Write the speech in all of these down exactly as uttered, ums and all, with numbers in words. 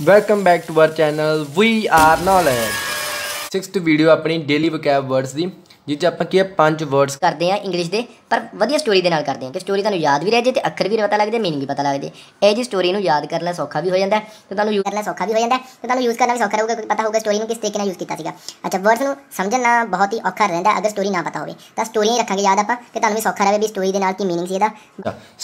Welcome back to our channel we are knowledge. Sixth video अपनी daily vocab words दी जिस आप पांच वर्ड्स करते हैं इंग्लिश के पर वधिया स्टोरी के नाल करते हैं कि स्टोरी तुहानूं याद भी रह जाए तो अखर भी पता लग जाए, मीनिंग भी पता लग जाए। यह जी स्टोरी याद करना सौखा भी हो जाता है तो तुहानूं यूज करना सौखा भी हो जाता है तो तुहानूं यूज़ करना भी सौखा होगा, पता होगा स्टोरी में किस तरीके यूज़ किया था। अच्छा, वर्ड्स को समझना बहुत ही औखा रहता है अगर स्टोरी ना पता हो तो स्टोरी ही रखेंगे याद आप कि तुहानूं भी सौखा रहे भी स्टोरी के नाल की मीनिंग सी।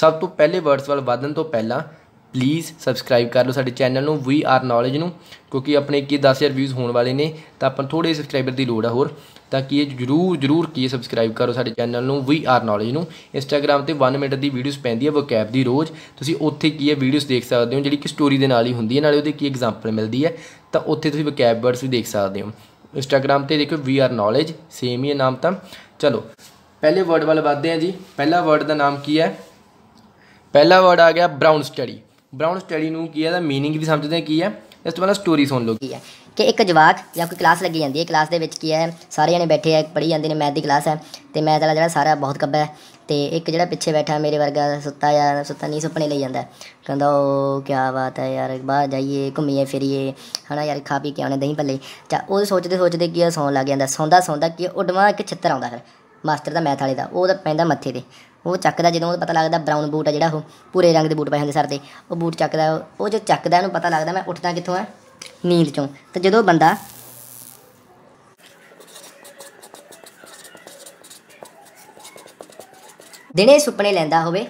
सब तो पहले वर्ड्स वाल वधन तो पहला प्लीज़ सबसक्राइब कर लो साडे चैनल नूं वी आर नॉलेज नूं, क्योंकि अपने की दस हज़ार व्यूज़ होने वाले ने तो अपन थोड़े सबसक्राइबर की लोड़ है होर, ताकि जरूर जरूर की सबसक्राइब करो साडे चैनल नूं वी आर नॉलेज नूं। इंस्टाग्राम पर वन मिनट की वीडियोज़ पैंदी है वोकैब की रोज़, तुसीं उत्थे की है वीडियोज़ देख सकते हो जी कि स्टोरी के नाल ही हुंदी है, नाले उहदे की एग्जाम्पल मिलती है तो उत्थे तुसीं वोकैब वर्ड्स भी देख सकते हो। इंस्टाग्राम पर देखो वी आर नॉलेज सेम ही है नाम तो। चलो पहले वर्ड वाल वधदे हैं जी। पहला वर्ड का नाम की है? पहला वर्ड आ गया ब्राउन स्टडी। ब्राउन स्टडी नूं की है मीनिंग भी समझते हैं की है। इस तो पहला स्टोरी सुन लो की है कि एक जवाक या कोई क्लास लगी जाती है, क्लास के की है सारे जने बैठे है पढ़ी जाते हैं, मैथ की क्लास है तो मैथ वाला जो सारा बहुत कब्बा है तो एक जो पिछे बैठा मेरे वर्गा सुता यार सुता नहीं सुपने ले जाता है, कहता ओ क्या बात है यार बाहर जाइए घूमिए फिरिए है ना यार खा पी के आने दही भले। अच्छा वो सोचते सोचते की सौन लग जाता, सौंदा सौंदा की उडमा एक छित्र आता फिर मास्टर का मैथ वाले का वह पैंता मत्थे पर, वो चकदा जो पता लगता ब्राउन बूट है जोड़ा वो भूरे रंग के बूट पाए होंगे सर से, वो बूट चकदा वो जो चकदा उन्होंने पता लगता मैं उठदा कितों है नींद चों। तो जो बंदा दिने सुपने लैंदा होवे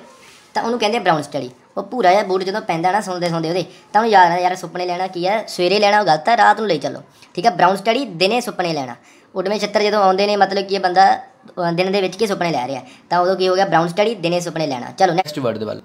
तो उन्होंने कहते ब्राउन स्टडी। वो भूरा जहा बूट जो पैंदा ना सौंदे सौंदे वो तो उन्होंने याद यार सुपने लैना की है सवेरे लैना गलत है रात को ले चलो, ठीक है ब्राउन स्टडी दिने सुपने लैना। उडमें छत्तर जो आते हैं मतलब कि बंदा दिन के सुपने लै रहा तो उदो की हो गया ब्राउन स्टडी दिने सुपने लैना। चलो नैक्सट वर्ड वाल।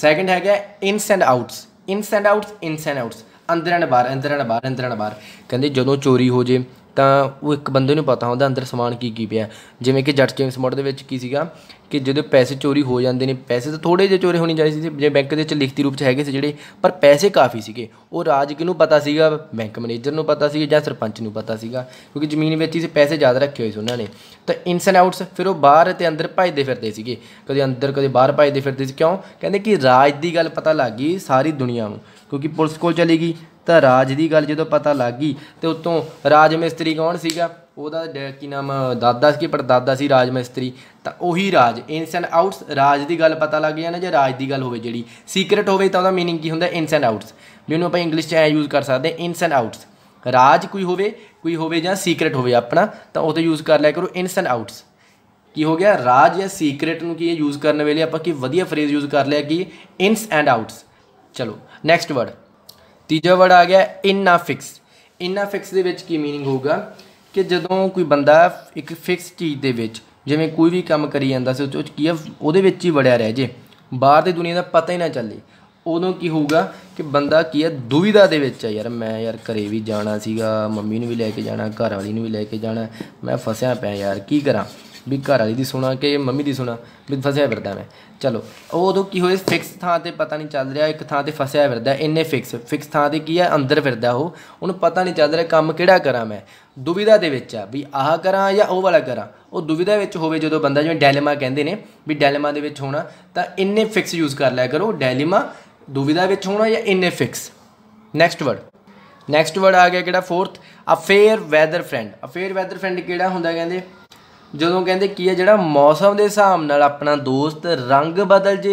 सैकेंड है ins and outs. Ins and outs ins and outs अंदर एंड बाहर अंदर एंड बाहर अंदर एंड बाहर। कहते जो चोरी हो जाए तो वो एक बंदे नूं पता होंदा अंदर समान की की पिया, जिवें कि जट जेम्स मोड़ दे विच की सीगा कि जो पैसे चोरी हो जाते हैं, पैसे तो थोड़े जे चोरी होने चाहिए थे जो बैंक के लिखती रूप है जोड़े, पर पैसे काफ़ी सीगे। वो राज किनू पता सीगा? बैंक मैनेजर नूं पता सीगा जां सरपंच नूं पता सीगा, क्योंकि जमीन में ही पैसे ज़्यादा रखे हुए उन्होंने। तो इनस एंड आउट्स फिर वो बाहर तो अंदर भजते फिरते सीगे, कदे अंदर कदे बाहर भजते फिरते सी। क्यों? कहते कि राज की गल पता लग गई सारी दुनिया में, क्योंकि पुलिस को चली गई तो राज की गल जो पता लग गई तो उतों राज मिस्त्री कौन सीगा ਉਹਦਾ की नाम दादा कि परदादा सी राज मिस्त्री, तो उही राज। इनस एंड आउट्स राज की गल पता लग जाए ना, जो राज की गल हो जी सीक्रेट हो तो वह मीनिंग की होंगे इनस एंड आउट्स, भी उन्होंने आप इंग्लिश ऐ यूज़ कर सकते इनस एंड आउट्स। राज कोई हो कोई हो सीक्रेट हो अपना तो वो यूज़ कर लिया करो इनस एंड आउट्स। की हो गया राज या सीक्रेट में कि यूज़ करने वेले आप वधिया फ्रेज यूज़ कर लिया कि इनस एंड आउट्स। चलो नैक्सट वर्ड। तीजा वर्ड आ गया इन्ना फिक्स। इन्ना फिक्स दे विच की मीनिंग होगा कि जदों कोई बंदा एक फिक्स चीज़ दे विच जिवें कोई भी काम करी जांदा सी उस की उहदे विच ही वड़िया रह जे, बाहर दी दुनिया दा पता ही ना चले, उदों की होगा कि बंदा की है दुविधा दे विच है यार मैं यार घरे भी जाना सीगा, मम्मी नूं भी लैके जाना, घर वाली नूं भी लैके जाना, मैं फसिया पिया यार की करा भी घर वाली दी सुना कि मम्मी दी सुना, भी फसिया फिरदा मैं। चलो उदों की होए फिक्स थां ते पता नहीं चल रहा, एक थां ते फसिया फिरदा इन्ने फिक्स फिक्स थां ते की है अंदर फिरदा हो, उन्हें पता नहीं चल रहा काम किहड़ा करा मैं, दुविधा दे विच आ भी आह करा या वो वाला करा। वो दुविधा विच होवे जो बंदा जिवें डायलेमा कहंदे ने भी डायलेमा दे विच होना तो इन्ने फिक्स यूज़ कर लिया करो, डायलेमा दुविधा विच होना या in a fix. Next word. Next word आ गया किहड़ा fourth a fair weather friend. A fair weather friend किहड़ा हुंदा? कहंदे जो कहते की है जो मौसम के हिसाब नाल अपना दोस्त रंग बदल जे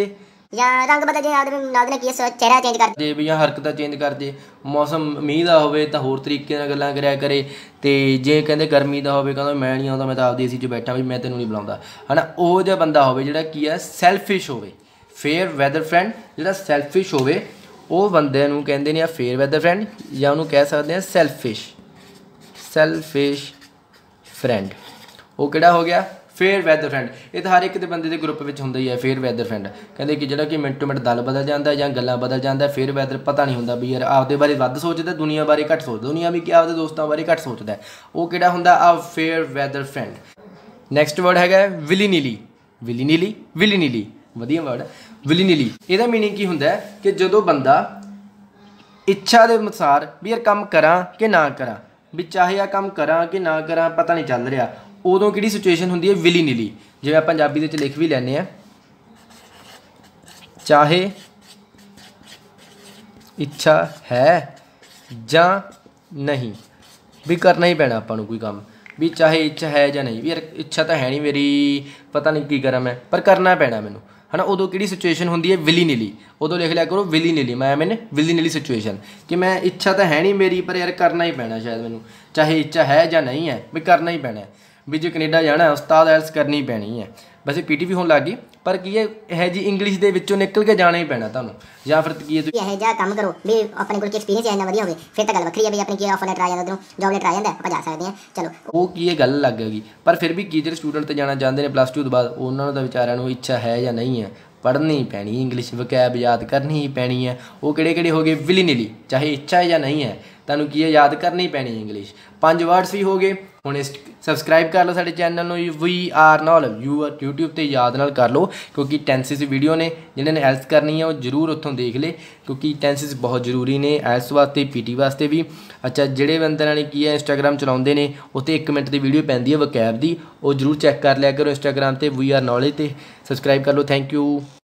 या रंग बदल जे नाल की चेहरा चेंज कर जे भी हरकत चेंज कर जे, मौसम मीह का होवे तो होर तरीके नाल गल्लां करिया करे, तो जे कहते गर्मी का होवे कहंदा मैं नहीं आउंदा मैं तो आपदी एसी च बैठा भी मैं तैनूं नहीं बुलाउंदा है ना, उहो जिहा बंदा होवे जिहड़ा की है सैल्फिश होवे। फेयर वैदर फ्रेंड जिहड़ा सैल्फिश होवे उह बंदे नूं कहंदे ने फेयर वैदर फ्रेंड या उहनूं कह सकदे आ सैल्फिश सैल्फिश फ्रेंड। वो किहड़ा हो गया फेयर वैदर फ्रेंड। ये तो हर एक बंदे के ग्रुप में होंदा ही है फेयर वैदर फ्रेंड। कहते कि जो कि मिनटों मिनट दल बदल जाता या गल्लां बदल जाता, फेयर वैदर पता नहीं होंदा भी यार आपदे बारे वध सोचदा दुनिया बारे घट सोचदा, दुनिया भी क्या आपदे दोस्तों बारे घट सोचता है, वो किहड़ा होंदा आ fair weather friend. Next word हैगा willy nilly. Willy nilly willy nilly वधिया वर्ड विली नीली। इहदा मीनिंग की होंदा है कि जो बंदा इच्छा के अनुसार भी यार काम करा कि ना करा भी चाहे आ काम करा कि ना करा पता नहीं चल रहा, उदों कि सिचुएशन होंगी है विली नीली, जिवें पंजाबी दे च लिख भी लैने चाहे इच्छा है जां नहीं। भी करना ही पैना आपां नूं कोई काम, भी चाहे इच्छा है जां नहीं। भी यार इच्छा तो है नहीं मेरी, पता नहीं की करा मैं, पर करना पैना मैनू, है ना। उदों कि सिचुएशन होंगी है विली निली, उदों लिख लिया करो विली निली, मैं मैंने विली निली सिचुएशन कि मैं इच्छा तो है नहीं मेरी पर यार करना ही पैना, शायद मैनू चाहे इच्छा है जां नहीं है, भी करना ही पैना है। भी जो कनेडा जाना उस्ताद एल्स करनी पैनी है। वैसे पी टी भी होने लग गई, पर की है जी इंग्लिश के विचों निकल के जाना ही पैना तुहानू। या फिर की है जा काम करो भी अपने कोल एक्सपीरियंस इन्ना वधिया होवे, फिर तो गल वखरी है भी अपने की ऑफर लेटर आ जांदा उधरों, जॉब लेटर आ जांदा आपां जा सकदे हां। चलो वो की गल लग गई, पर फिर भी की जो स्टूडेंट तो जाना चाहते हैं प्लस टू तो बाद, उन्होंने तो विचारां नू इच्छा है या नहीं है, पढ़नी पैनी इंग्लिश, वकैब याद करनी ही पैनी है। वो किहड़े किहड़े हो गए विली निली, चाहे इच्छा है या नहीं है तुहानू की है याद करनी पैनी इंग्लिश। पांच वर्ड्स भी हो गए। हुण सबसक्राइब कर लो साडे चैनल नूं वी आर नॉलेज यूट्यूब ते, याद नाल कर लो क्योंकि टैंसिस वीडियो ने जिन्हां ने एल्स करनी है वो जरूर उत्थों देख ले, क्योंकि टैंसिस बहुत जरूरी ने एल्स वास्ते पीटी वास्ते भी। अच्छा जिहड़े बंदे ने की है इंस्टाग्राम चलाउंदे ने, उत्ते एक मिनट की वीडियो पैंदी है वकैब दी, वो जरूर चैक कर लिया करो इंस्टाग्राम ते वी आर नॉलेज ते, सबसक्राइब कर लो। Thank you.